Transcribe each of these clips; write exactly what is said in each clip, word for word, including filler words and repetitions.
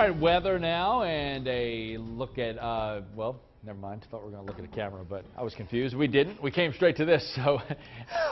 All right, weather now and a look at, uh, well, never mind. I thought we were going to look at the camera, but I was confused. We didn't. We came straight to this. So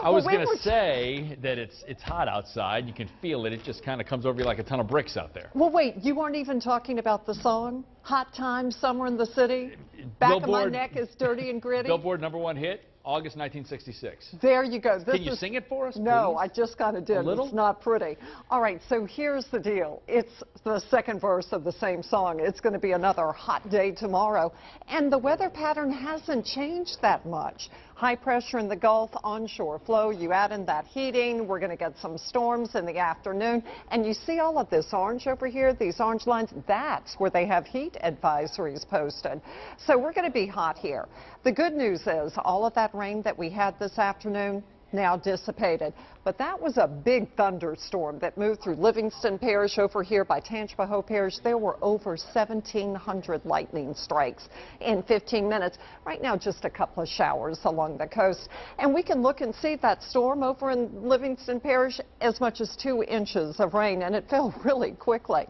I was well, going to say that it's it's hot outside. You can feel it. It just kind of comes over you like a ton of bricks out there. Well, wait. You weren't even talking about the song, Hot Time, Summer in the City. Back Billboard, of my neck is dirty and gritty. Billboard number one hit, August nineteen sixty-six. There you go. This Can you is, sing it for us, No, please? I just kind of did. A little? It's not pretty. All right, so here's the deal. It's the second verse of the same song. It's going to be another hot day tomorrow. And the weather pattern hasn't changed that much. High pressure in the Gulf, onshore flow. You add in that heating. We're going to get some storms in the afternoon. And you see all of this orange over here, these orange lines. That's where they have heat advisories posted. So we're going to be hot here. The good news is all of that rain that we had this afternoon now dissipated. But that was a big thunderstorm that moved through Livingston Parish over here by Tangipahoa Parish. There were over seventeen hundred lightning strikes in fifteen minutes. Right now, just a couple of showers along the coast. And we can look and see that storm over in Livingston Parish, as much as two inches of rain, and it fell really quickly.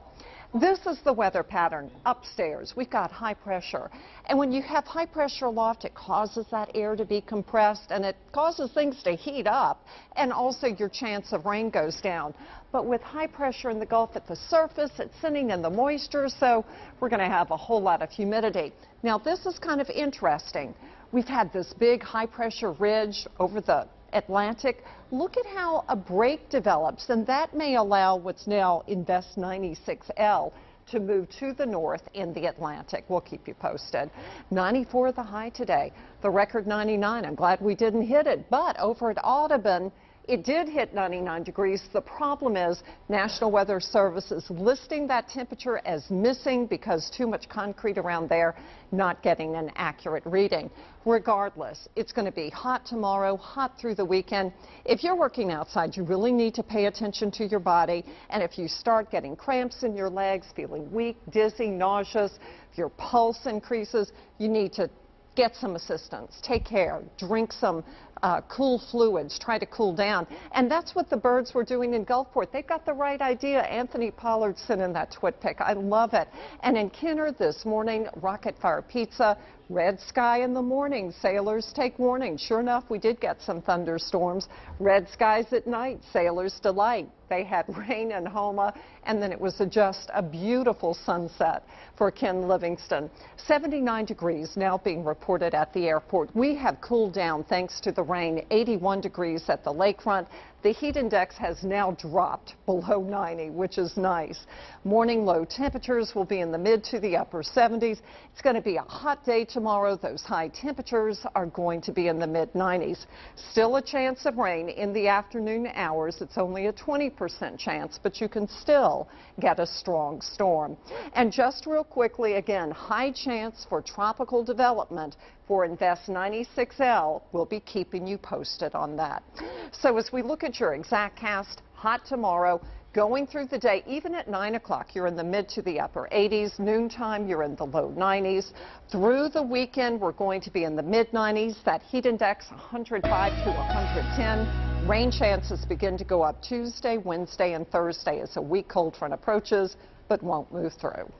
This is the weather pattern upstairs. We've got high pressure. And when you have high pressure aloft, it causes that air to be compressed, and it causes things to heat up, and also your chance of rain goes down. But with high pressure in the Gulf at the surface, it's sending in the moisture, so we're going to have a whole lot of humidity. Now, this is kind of interesting. We've had this big high pressure ridge over the Atlantic. Look at how a break develops, and that may allow what's now Invest ninety-six L to move to the north in the Atlantic. We'll keep you posted. ninety-four the high today, the record ninety-nine. I'm glad we didn't hit it, but over at Audubon, it did hit ninety-nine degrees. The problem is National Weather Service is listing that temperature as missing because too much concrete around there, not getting an accurate reading. Regardless, it's going to be hot tomorrow, hot through the weekend. If you're working outside, you really need to pay attention to your body. And if you start getting cramps in your legs, feeling weak, dizzy, nauseous, if your pulse increases, you need to get some assistance, take care, drink some uh, cool fluids, try to cool down. And that's what the birds were doing in Gulfport. They've got the right idea. Anthony Pollard sent in that twit pic. I love it. And in Kenner this morning, rocket fire pizza, red sky in the morning. Sailors take warning. Sure enough, we did get some thunderstorms. Red skies at night, sailors delight. They had rain in Houma, and then it was just a beautiful sunset for Ken Livingston. seventy-nine degrees now being reported at the airport. We have cooled down thanks to the rain, eighty-one degrees at the lakefront. The heat index has now dropped below ninety, which is nice. Morning low temperatures will be in the mid to the upper seventies. It's going to be a hot day tomorrow. Those high temperatures are going to be in the mid nineties. Still a chance of rain in the afternoon hours. It's only a twenty percent chance, but you can still get a strong storm. And just real quickly, again, high chance for tropical development for Invest ninety-six L. We'll be keeping you posted on that. So as we look at your exact cast, hot tomorrow, going through the day, even at nine o'clock, you're in the mid to the upper eighties. Noontime, you're in the low nineties. Through the weekend, we're going to be in the mid nineties. That heat index, one hundred five to one hundred ten. Rain chances begin to go up Tuesday, Wednesday, and Thursday as a weak cold front approaches, but won't move through.